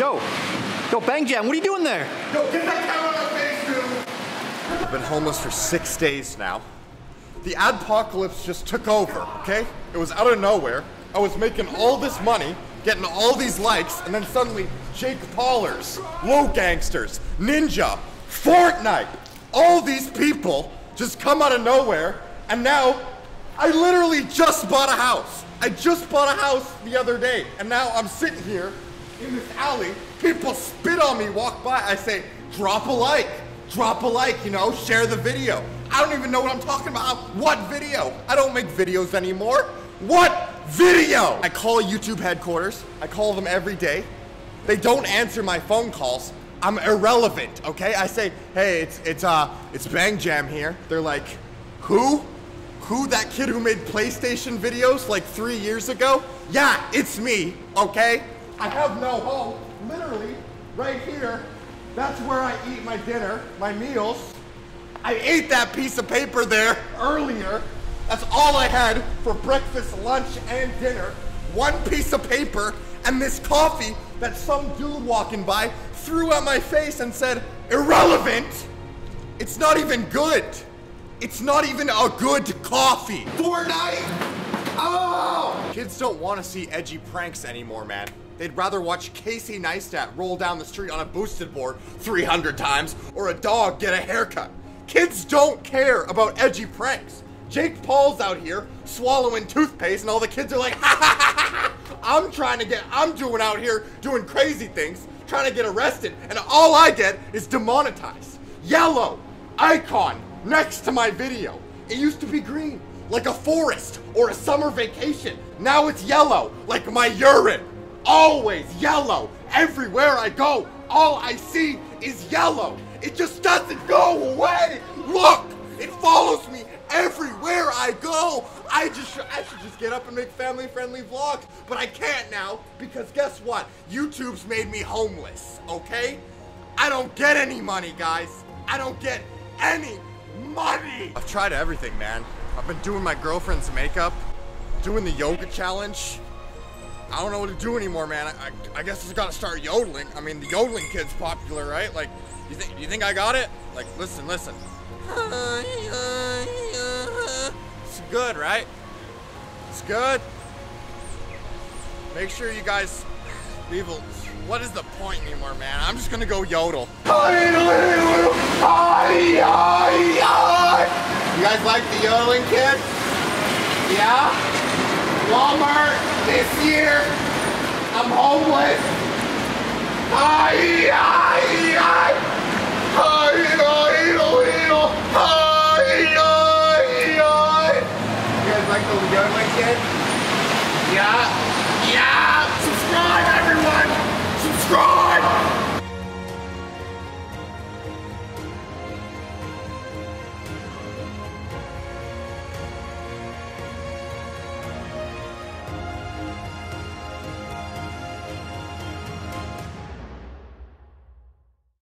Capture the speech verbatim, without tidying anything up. Yo, yo, Bang Jam, what are you doing there? Yo, get that camera on my face, dude. I've been homeless for six days now. The adpocalypse just took over, okay? It was out of nowhere. I was making all this money, getting all these likes, and then suddenly Jake Paulers, Low Gangsters, Ninja, Fortnite, all these people just come out of nowhere, and now I literally just bought a house. I just bought a house the other day, and now I'm sitting here in this alley. People spit on me, walk by. I say, drop a like, drop a like, you know, share the video. I don't even know what I'm talking about. What video? I don't make videos anymore. What video? I call YouTube headquarters. I call them every day. They don't answer my phone calls. I'm irrelevant, okay? I say, hey, it's it's uh, it's Bang Jam here. They're like, who? Who, that kid who made PlayStation videos like three years ago? Yeah, it's me, okay? I have no home, literally, right here. That's where I eat my dinner, my meals. I ate that piece of paper there earlier. That's all I had for breakfast, lunch, and dinner. One piece of paper and this coffee that some dude walking by threw at my face and said, irrelevant! It's not even good. It's not even a good coffee. Fortnite! Oh! Kids don't want to see edgy pranks anymore, man. They'd rather watch Casey Neistat roll down the street on a boosted board three hundred times or a dog get a haircut. Kids don't care about edgy pranks. Jake Paul's out here swallowing toothpaste and all the kids are like, ha ha ha ha! I'm trying to get, I'm doing out here doing crazy things, trying to get arrested, and all I get is demonetized. Yellow icon next to my video. It used to be green, like a forest or a summer vacation. Now it's yellow, like my urine. Always yellow. Everywhere I go, all I see is yellow. It just doesn't go away. Look, it follows me everywhere I go. I just I should just get up and make family-friendly vlogs, but I can't now because guess what? YouTube's made me homeless, okay? I don't get any money, guys. I don't get any money! I've tried everything, man. I've been doing my girlfriend's makeup, doing the yoga challenge. I don't know what to do anymore, man. I, I, I guess I gotta start yodeling. I mean, the yodeling kid's popular, right? Like, you think you think I got it? Like, listen, listen. It's good, right? It's good. Make sure you guys leave a... What is the point anymore, man? I'm just gonna go yodel. You guys like the yodeling kids? Yeah? Walmart this year. I'm homeless. Hi, hi, hi. Hi, hi, hi. You guys like the yodeling kids? Yeah?